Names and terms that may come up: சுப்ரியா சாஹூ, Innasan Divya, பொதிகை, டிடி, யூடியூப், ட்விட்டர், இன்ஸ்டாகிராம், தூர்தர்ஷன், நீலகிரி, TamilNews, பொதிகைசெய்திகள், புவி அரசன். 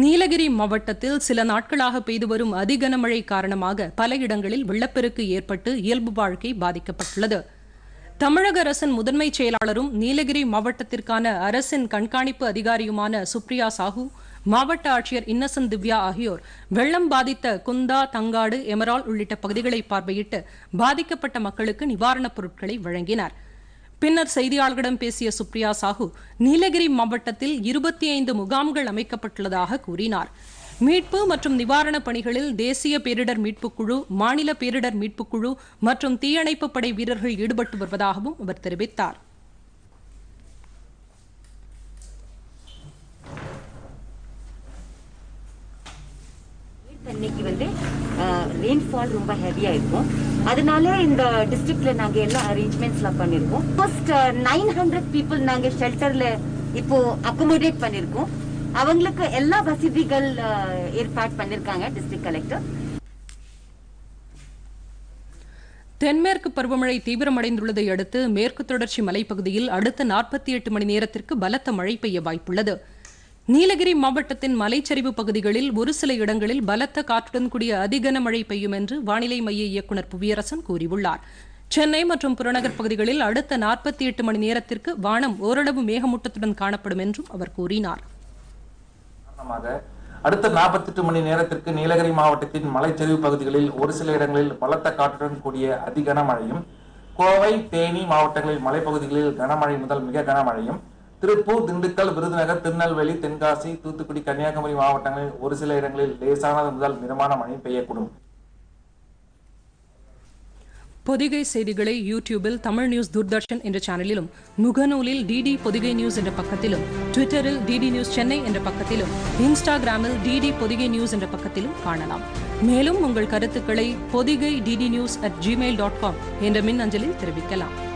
நீலகிரி மாவட்டத்தில் சில நாட்களாக பெய்து வரும் அதிகனமழை காரணமாக பல இடங்களில் வெள்ளப்பெருக்கு ஏற்பட்டு இயல்பு வாழ்க்கை பாதிக்கப்பட்டுள்ளது. தமிழக அரசின் முதன்மை செயலாளரும் நீலகிரி மாவட்டத்திற்கான அரசின் கண்காணிப்பு அதிகாரியுமான சுப்ரியா சாஹூ, மாவட்ட ஆட்சியர் இன்னசன் திவ்யா ஆகியோர் வெள்ளம் பாதித்த குந்தா, தங்காடு, எமரால் உள்ளிட்ட பகுதிகளை பார்வையிட்டு பாதிக்கப்பட்ட மக்களுக்கு நிவாரணப் பொருட்களை வழங்கினார். பின்னர் செய்தியாளர்களிடம் பேசிய சுப்ரியா சாஹூ, நீலகிரி மாவட்டத்தில் 25 முகாம்கள் அமைக்கப்பட்டுள்ளதாக கூறினார். மீட்பு மற்றும் நிவாரணப் பணிகளில் தேசிய பேரிடர் மீட்புக் குழு, மாநில பேரிடர் மீட்புக் குழு மற்றும் தீயணைப்பு படை வீரர்கள் ஈடுபட்டு வருவதாகவும் அவர் தெரிவித்தார். அன்னைக்கு வந்து ரெயின்ஃபால் ரொம்ப ஹெவியாக இருக்கும். அதனால இந்த டிஸ்ட்ரிக்டில் நாங்கள் எல்லா அரேஞ்ச்மெண்ட்ஸ்லாம் பண்ணியிருக்கோம். ஃபர்ஸ்ட் 900 பீப்புள் நாங்கள் ஷெல்டரில் இப்போது அக்கமோடேட் பண்ணியிருக்கோம். அவங்களுக்கு எல்லா வசதிகள் ஏற்பாடு பண்ணியிருக்காங்க டிஸ்ட்ரிக்ட் கலெக்டர். தென்மேற்கு பருவமழை தீவிரமடைந்துள்ளதை அடுத்து மேற்கு தொடர்ச்சி மலைப்பகுதியில் அடுத்த 48 மணி நேரத்திற்கு பலத்த மழை பெய்ய வாய்ப்புள்ளது. நீலகிரி மாவட்டத்தின் மலைச்சரிவு பகுதிகளில் ஒரு சில இடங்களில் பலத்த காற்றுடன் கூடிய அதிகன மழை பெய்யும் என்று வானிலை மைய இயக்குநர் புவி அரசன் கூறியுள்ளார். சென்னை மற்றும் புறநகர் பகுதிகளில் அடுத்த 48 மணி நேரத்திற்கு வானம் ஓரளவு மேகமூட்டத்துடன் காணப்படும் என்றும் அவர் கூறினார். அடுத்த 48 மணி நேரத்திற்கு நீலகிரி மாவட்டத்தின் மலைச்சரிவு பகுதிகளில் ஒரு சில இடங்களில் பலத்த காற்றுடன் கூடிய அதிகன மழையும், கோவை, தேனி மாவட்டங்களில் மலைப்பகுதிகளில் கனமழை முதல் மிக கனமழையும், திருப்பூர், திண்டுக்கல், விருதுநகர், திருநெல்வேலி, தென்காசி, தூத்துக்குடி, கன்னியாகுமரி மாவட்டங்களில் ஒரு சில இடங்களில் லேசானது முதல் மிதமான மழை பெய்யக்கூடும். பொதிகை செய்திகளை யூடியூபில் தமிழ் நியூஸ் தூர்தர்ஷன் என்ற சேனலிலும், முகநூலில் டிடி பொதிகை நியூஸ் என்ற பக்கத்திலும், ட்விட்டரில் டிடி நியூஸ் சென்னை என்ற பக்கத்திலும், இன்ஸ்டாகிராமில் டிடி பொதிகை நியூஸ் என்ற பக்கத்திலும் காணலாம். மேலும் உங்கள் கருத்துக்களை பொதிகை DD News@gmail.com என்ற மின் அஞ்சலில் தெரிவிக்கலாம்.